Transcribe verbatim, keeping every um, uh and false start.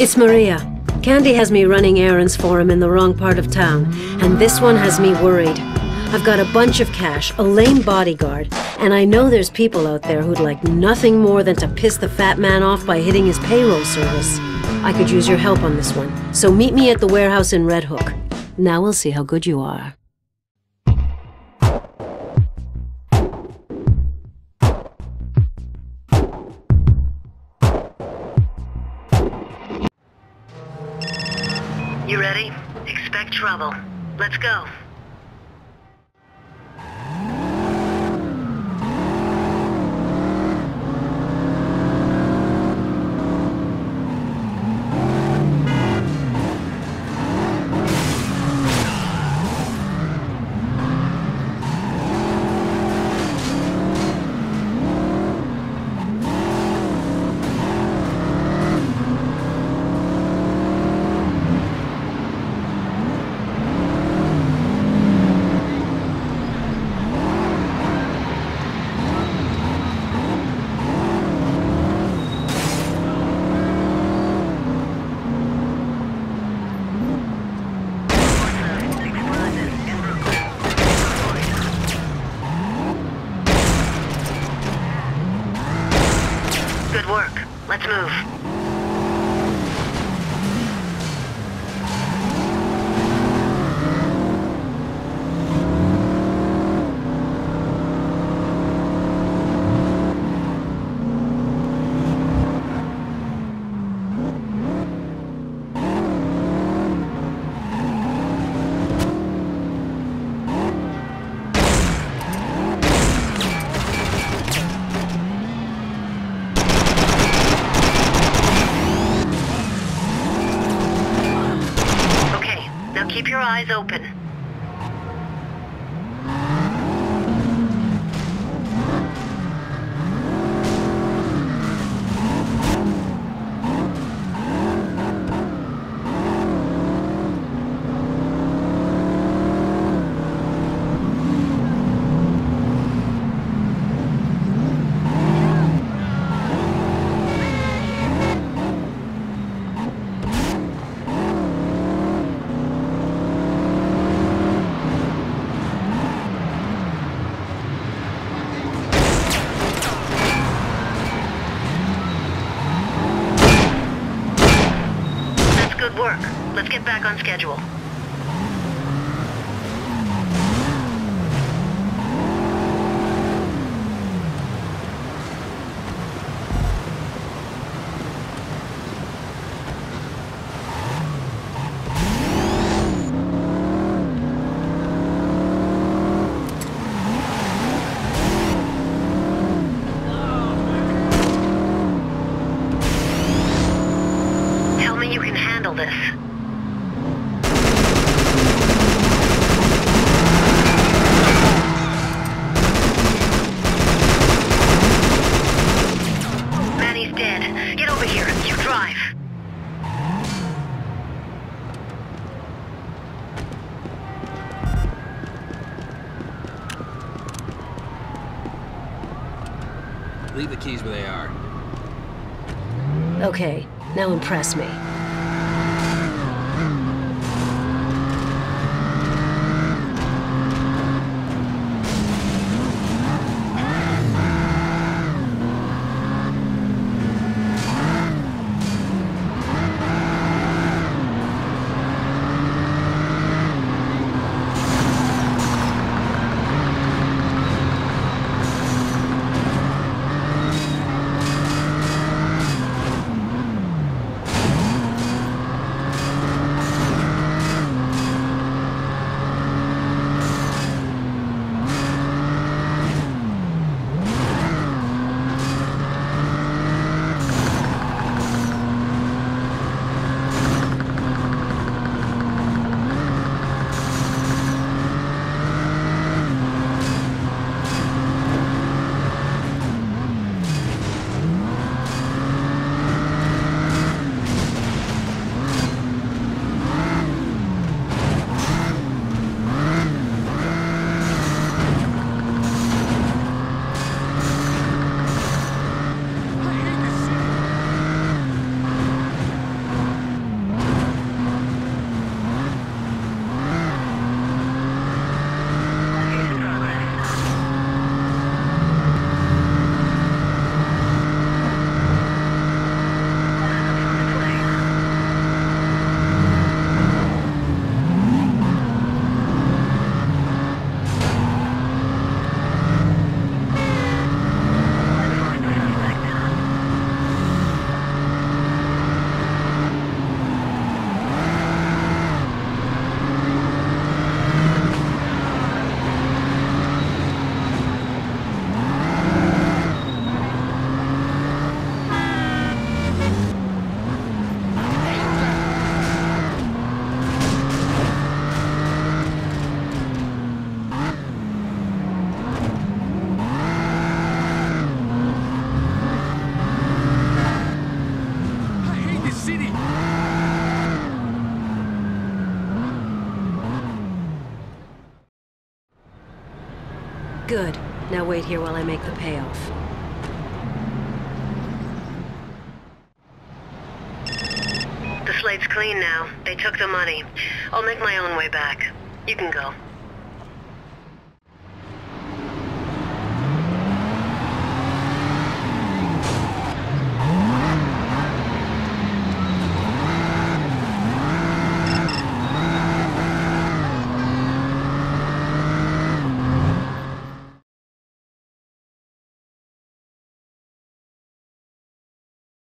It's Maria. Candy has me running errands for him in the wrong part of town, and this one has me worried. I've got a bunch of cash, a lame bodyguard, and I know there's people out there who'd like nothing more than to piss the fat man off by hitting his payroll service. I could use your help on this one, so meet me at the warehouse in Red Hook. Now we'll see how good you are. You ready? Expect trouble. Let's go. Let's move. Keep your eyes open. Work. Let's get back on schedule. Leave the keys where they are. Okay, now impress me. Good. Now wait here while I make the payoff. The slate's clean now. They took the money. I'll make my own way back. You can go.